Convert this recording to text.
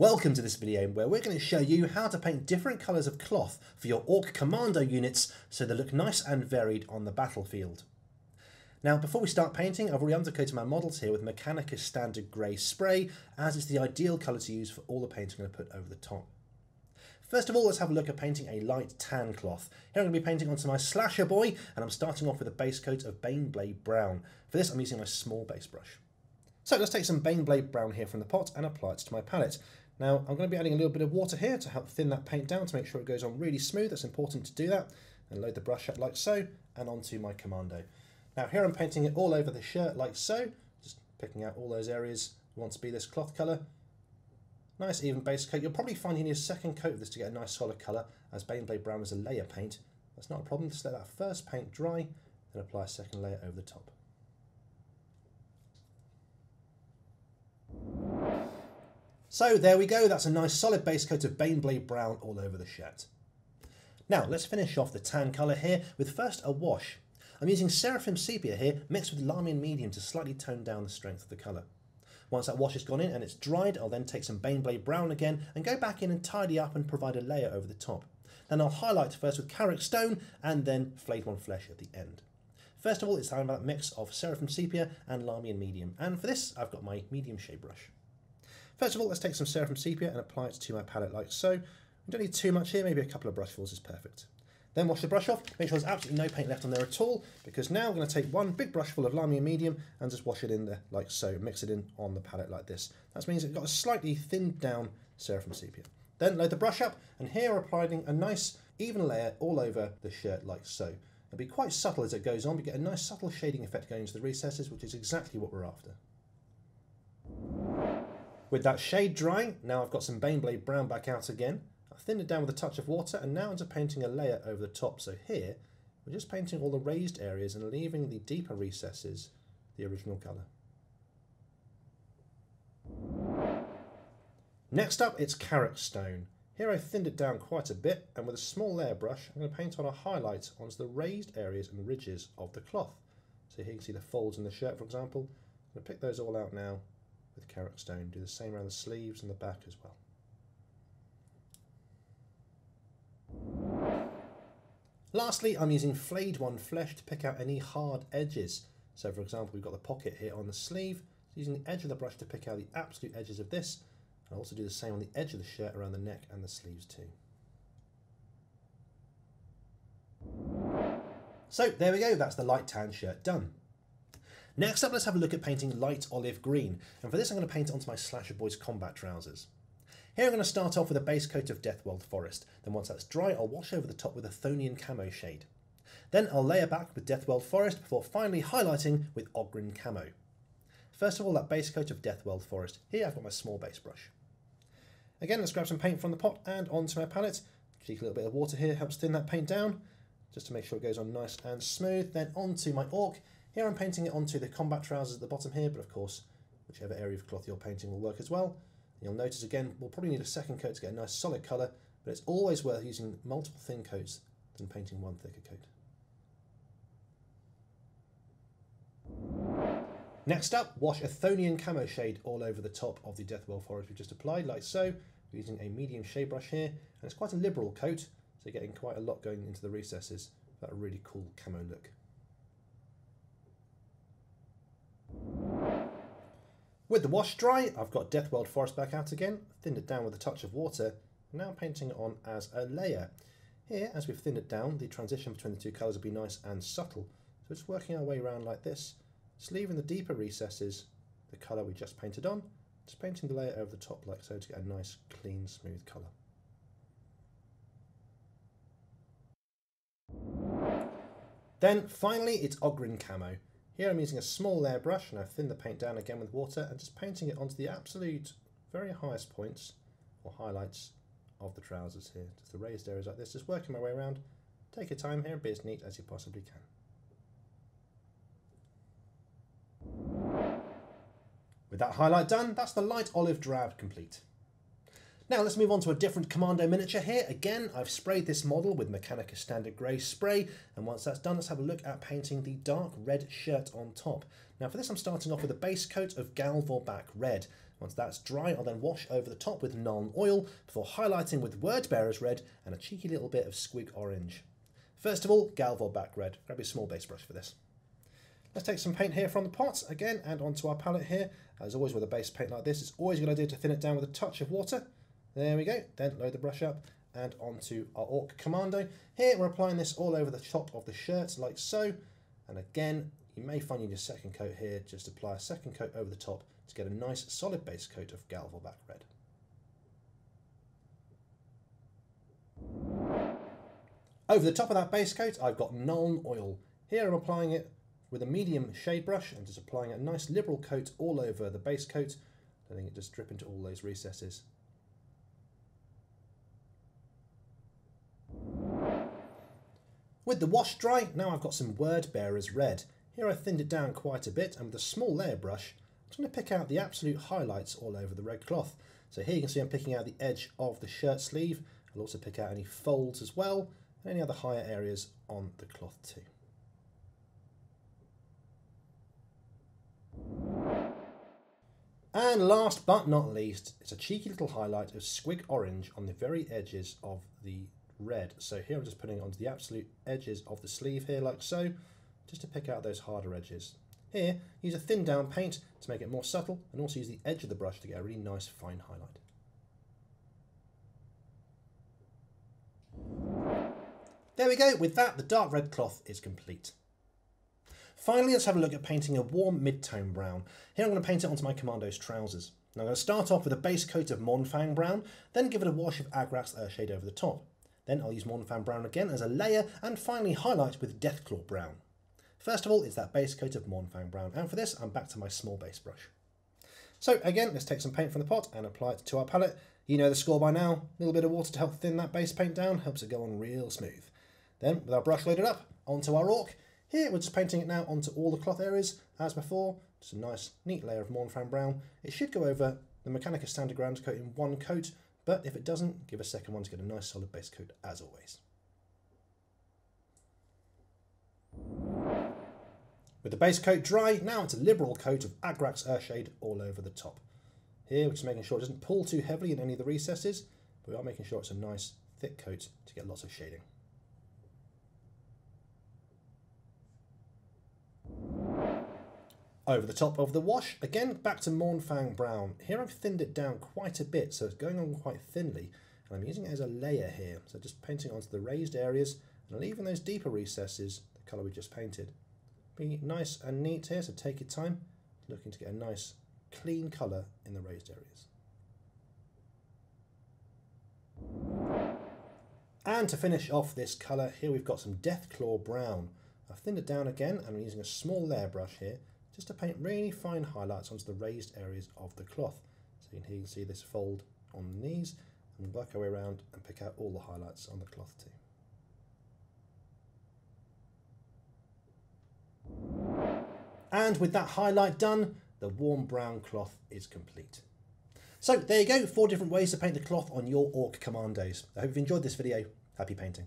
Welcome to this video where we're going to show you how to paint different colours of cloth for your Ork Kommando units so they look nice and varied on the battlefield. Now before we start painting, I've already undercoated my models here with Mechanicus Standard Grey Spray, as it's the ideal colour to use for all the paint I'm going to put over the top. First of all, let's have a look at painting a light tan cloth. Here I'm going to be painting onto my Slasher Boy, and I'm starting off with a base coat of Baneblade Brown. For this I'm using my small base brush. So let's take some Baneblade Brown here from the pot and apply it to my palette. Now I'm going to be adding a little bit of water here to help thin that paint down to make sure it goes on really smooth. That's important to do that. And load the brush up like so and onto my Kommando. Now here I'm painting it all over the shirt like so, just picking out all those areas that want to be this cloth colour. Nice even base coat. You'll probably find you need a second coat of this to get a nice solid colour, as Baneblade Brown is a layer paint. That's not a problem. Just let that first paint dry, then apply a second layer over the top. So there we go, that's a nice solid base coat of Baneblade Brown all over the shirt. Now let's finish off the tan colour here with first a wash. I'm using Seraphim Sepia here mixed with Lahmian Medium to slightly tone down the strength of the colour. Once that wash has gone in and it's dried, I'll then take some Baneblade Brown again and go back in and tidy up and provide a layer over the top. Then I'll highlight first with Carrick Stone and then Flayed One Flesh at the end. First of all, it's time for that mix of Seraphim Sepia and Lahmian Medium, and for this I've got my medium shade brush. First of all, let's take some Seraphim Sepia and apply it to my palette like so. I don't need too much here, maybe a couple of brushfuls is perfect. Then wash the brush off, make sure there's absolutely no paint left on there at all, because now I'm going to take one big brushful of Lahmian Medium and just wash it in there like so, mix it in on the palette like this. That means it's got a slightly thinned down Seraphim Sepia. Then load the brush up, and here we're applying a nice even layer all over the shirt like so. It'll be quite subtle as it goes on, but get a nice subtle shading effect going into the recesses, which is exactly what we're after. With that shade drying, now I've got some Baneblade Brown back out again. I've thinned it down with a touch of water, and now I'm just painting a layer over the top. So here, we're just painting all the raised areas and leaving the deeper recesses the original colour. Next up, it's Carrick Stone. Here I thinned it down quite a bit, and with a small layer brush, I'm going to paint on a highlight onto the raised areas and ridges of the cloth. So here you can see the folds in the shirt, for example. I'm going to pick those all out now with Carrick Stone. Do the same around the sleeves and the back as well. Lastly, I'm using Flayed One Flesh to pick out any hard edges. So for example, we've got the pocket here on the sleeve. So using the edge of the brush to pick out the absolute edges of this. I'll also do the same on the edge of the shirt, around the neck and the sleeves too. So there we go, that's the light tan shirt done. Next up, let's have a look at painting light olive green, and for this I'm going to paint it onto my Slasher Boy's combat trousers. Here I'm going to start off with a base coat of Death World Forest, then once that's dry I'll wash over the top with a Thonian Camo shade. Then I'll layer back with Death World Forest before finally highlighting with Ogryn Camo. First of all, that base coat of Death World Forest. Here I've got my small base brush. Again, let's grab some paint from the pot and onto my palette. Just a little bit of water here helps thin that paint down, just to make sure it goes on nice and smooth. Then onto my Orc. Here I'm painting it onto the combat trousers at the bottom here, but of course whichever area of cloth you're painting will work as well. And you'll notice again we'll probably need a second coat to get a nice solid colour, but it's always worth using multiple thin coats than painting one thicker coat. Next up, wash a Thonian Camo shade all over the top of the Death World Forest we've just applied, like so. We're using a medium shade brush here, and it's quite a liberal coat, so getting quite a lot going into the recesses for that really cool camo look. With the wash dry, I've got Death World Forest back out again, thinned it down with a touch of water, and now painting it on as a layer. Here, as we've thinned it down, the transition between the two colours will be nice and subtle, so just working our way around like this, just leaving the deeper recesses the colour we just painted on, just painting the layer over the top like so to get a nice, clean, smooth colour. Then, finally, it's Ogryn Camo. Here I'm using a small layer brush, and I've thinned the paint down again with water and just painting it onto the absolute very highest points or highlights of the trousers here. Just the raised areas like this, just working my way around. Take your time here and be as neat as you possibly can. With that highlight done, that's the light olive drab complete. Now let's move on to a different Kommando miniature here. Again, I've sprayed this model with Mechanicus Standard Grey Spray, and once that's done, let's have a look at painting the dark red shirt on top. Now for this I'm starting off with a base coat of Gal Vorbak Red. Once that's dry, I'll then wash over the top with Nuln Oil before highlighting with Word Bearers Red and a cheeky little bit of Squig Orange. First of all, Gal Vorbak Red. Grab your small base brush for this. Let's take some paint here from the pot again and onto our palette here. As always with a base paint like this, it's always a good idea to thin it down with a touch of water. There we go. Then load the brush up and onto our Ork Kommando. Here we're applying this all over the top of the shirt like so. And again, you may find in your second coat here, just apply a second coat over the top to get a nice solid base coat of Gal Vorbak Red. Over the top of that base coat, I've got Nuln Oil. Here I'm applying it with a medium shade brush and just applying a nice liberal coat all over the base coat, letting it just drip into all those recesses. With the wash dry, now I've got some Word Bearers Red. Here I thinned it down quite a bit, and with a small layer brush, I'm just going to pick out the absolute highlights all over the red cloth. So here you can see I'm picking out the edge of the shirt sleeve. I'll also pick out any folds as well, and any other higher areas on the cloth too. And last but not least, it's a cheeky little highlight of Squig Orange on the very edges of the red. So here I'm just putting it onto the absolute edges of the sleeve here like so, just to pick out those harder edges. Here, use a thin down paint to make it more subtle and also use the edge of the brush to get a really nice fine highlight. There we go, with that the dark red cloth is complete. Finally, let's have a look at painting a warm mid-tone brown. Here I'm going to paint it onto my Commando's trousers. Now I'm going to start off with a base coat of Mournfang Brown, then give it a wash of Agrax Earthshade over the top. Then I'll use Mournfang Brown again as a layer, and finally highlight with Deathclaw Brown. First of all, it's that base coat of Mournfang Brown, and for this I'm back to my small base brush. So again, let's take some paint from the pot and apply it to our palette. You know the score by now, a little bit of water to help thin that base paint down, helps it go on real smooth. Then, with our brush loaded up, onto our Orc. Here we're just painting it now onto all the cloth areas as before, just a nice neat layer of Mournfang Brown. It should go over the Mechanicus Standard Grey Spray in one coat, but if it doesn't, give a second one to get a nice solid base coat as always. With the base coat dry, now it's a liberal coat of Agrax Earthshade all over the top. Here we're just making sure it doesn't pull too heavily in any of the recesses, but we are making sure it's a nice thick coat to get lots of shading. Over the top of the wash, again back to Mournfang Brown. Here I've thinned it down quite a bit, so it's going on quite thinly, and I'm using it as a layer here, so just painting onto the raised areas and leaving those deeper recesses the colour we just painted. Be nice and neat here, so take your time, looking to get a nice clean colour in the raised areas. And to finish off this colour, here we've got some Deathclaw Brown. I've thinned it down again, and I'm using a small layer brush here, just to paint really fine highlights onto the raised areas of the cloth. So you can see this fold on the knees, and work our way around and pick out all the highlights on the cloth too. And with that highlight done, the warm brown cloth is complete. So there you go, 4 different ways to paint the cloth on your Ork Commandos. I hope you've enjoyed this video. Happy painting.